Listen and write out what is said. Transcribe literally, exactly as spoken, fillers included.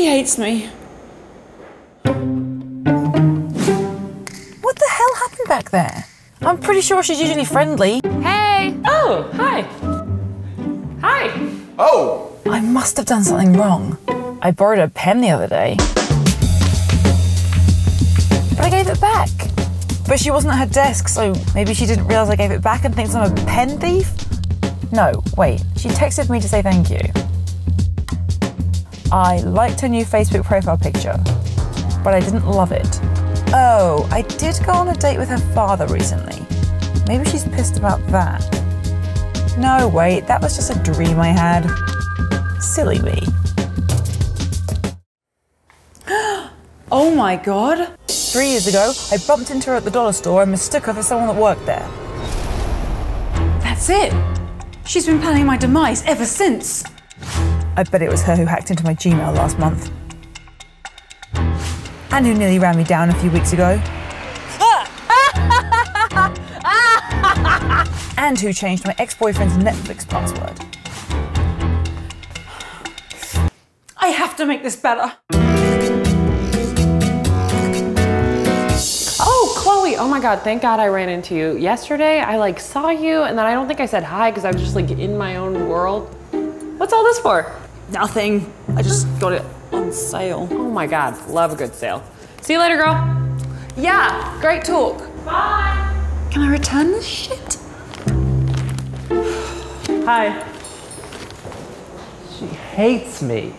He hates me. What the hell happened back there? I'm pretty sure she's usually friendly. Hey! Oh, hi. Hi. Oh! I must have done something wrong. I borrowed a pen the other day. But I gave it back. But she wasn't at her desk, so maybe she didn't realise I gave it back and thinks I'm a pen thief? No, wait. She texted me to say thank you. I liked her new Facebook profile picture, but I didn't love it. Oh, I did go on a date with her father recently. Maybe she's pissed about that. No, wait, that was just a dream I had. Silly me. Oh my God. Three years ago, I bumped into her at the dollar store and mistook her for someone that worked there. That's it. She's been planning my demise ever since. I bet it was her who hacked into my Gmail last month. And who nearly ran me down a few weeks ago. And who changed my ex-boyfriend's Netflix password. I have to make this better. Oh, Chloe, oh my God, thank God I ran into you. Yesterday, I like saw you and then I don't think I said hi because I was just like in my own world. What's all this for? Nothing, I just got it on sale. Oh my God, love a good sale. See you later, girl. Yeah, great talk. Bye. Can I return this shit? Hi. She hates me.